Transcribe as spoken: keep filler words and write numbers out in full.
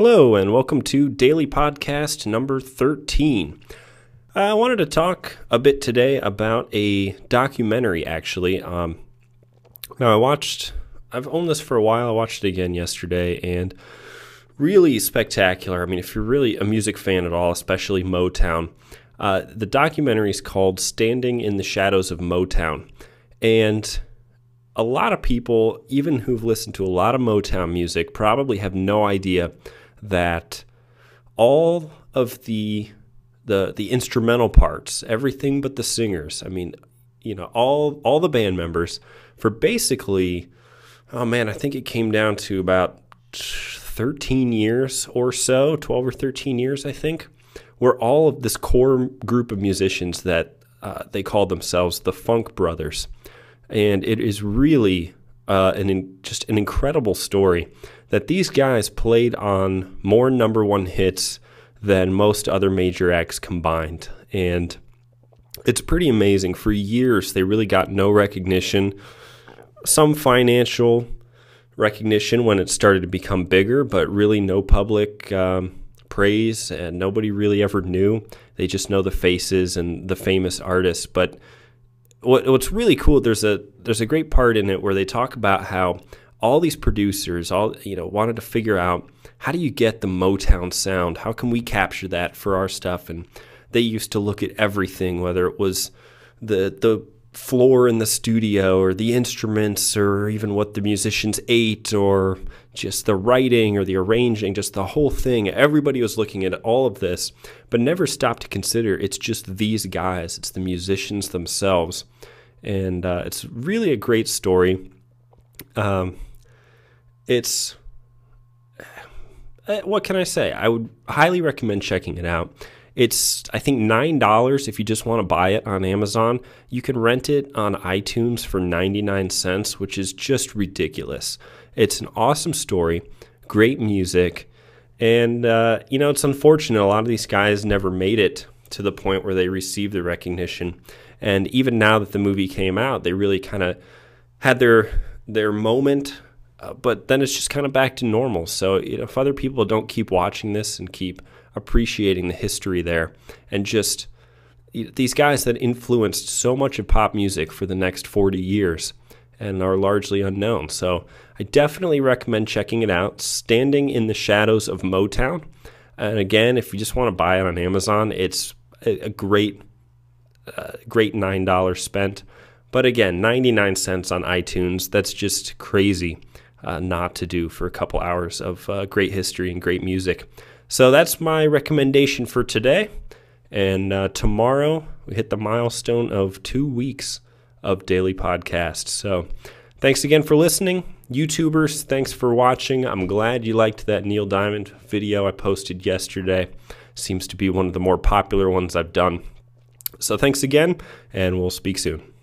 Hello, and welcome to Daily Podcast number thirteen. I wanted to talk a bit today about a documentary, actually. Um, now, I watched, I've owned this for a while. I watched it again yesterday, and really spectacular. I mean, if you're really a music fan at all, especially Motown, uh, the documentary is called Standing in the Shadows of Motown. And a lot of people, even who've listened to a lot of Motown music, probably have no idea that all of the the the instrumental parts, everything but the singers, I mean, you know, all all the band members for basically, oh man, I think it came down to about thirteen years or so, twelve or thirteen years, I think, were all of this core group of musicians that uh, they called themselves the Funk Brothers. And it is really uh, an in, just an incredible story that these guys played on more number one hits than most other major acts combined. And it's pretty amazing. For years, they really got no recognition, some financial recognition when it started to become bigger, but really no public um, praise, and nobody really ever knew. They just know the faces and the famous artists. But What, what's really cool, there's a there's a great part in it where they talk about how all these producers all you know wanted to figure out, how do you get the Motown sound? How can we capture that for our stuff? And they used to look at everything, whether it was the the floor in the studio or the instruments or even what the musicians ate or just the writing or the arranging, just the whole thing. Everybody was looking at all of this, but never stopped to consider it's just these guys, it's the musicians themselves. And uh, it's really a great story. Um, it's, what can I say? I would highly recommend checking it out. It's, I think, nine dollars if you just want to buy it on Amazon. You can rent it on iTunes for ninety-nine cents, which is just ridiculous. It's an awesome story, great music, and, uh, you know, it's unfortunate. A lot of these guys never made it to the point where they received the recognition. And even now that the movie came out, they really kind of had their their moment, uh, but then it's just kind of back to normal. So, you know, if other people don't keep watching this and keep appreciating the history there, and just these guys that influenced so much of pop music for the next forty years and are largely unknown. So I definitely recommend checking it out, Standing in the Shadows of Motown. And again, if you just want to buy it on Amazon, it's a great, uh, great nine dollars spent. But again, ninety-nine cents on iTunes, that's just crazy uh, not to do for a couple hours of uh, great history and great music. So that's my recommendation for today, and uh, tomorrow we hit the milestone of two weeks of daily podcasts. So thanks again for listening. YouTubers, thanks for watching. I'm glad you liked that Neil Diamond video I posted yesterday. Seems to be one of the more popular ones I've done. So thanks again, and we'll speak soon.